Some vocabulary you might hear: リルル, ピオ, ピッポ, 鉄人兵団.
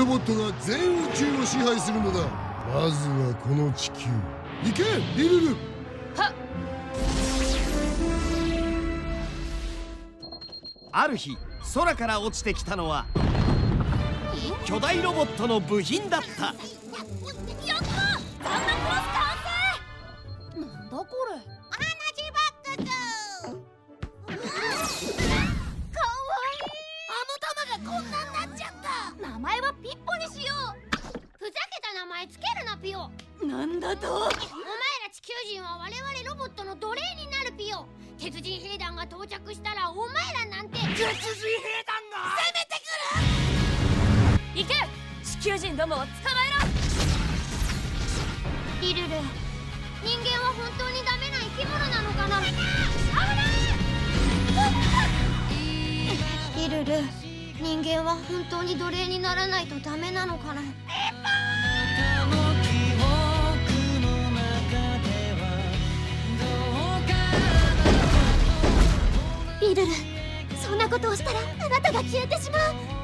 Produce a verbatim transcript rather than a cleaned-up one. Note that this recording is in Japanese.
ロボットが全宇宙を支配するのだ。まずはこの地球。行け、リルル。はっ。ある日、空から落ちてきたのは巨大ロボットの部品だった。やったサンタクロース完成。なんだこれ。名前はピッポにしよう。ふざけた名前つけるなピオ。なんだと。お前ら地球人は我々ロボットの奴隷になるピオ。鉄人兵団が到着したらお前らなんて。鉄人兵団が攻めてくる。行け、地球人どもを捕まえろ。リルル、人間は本当にダメな生き物なのかな。危ない。リルル、人間は本当に奴隷にならないとダメなのかな。リルル、そんなことをしたらあなたが消えてしまう。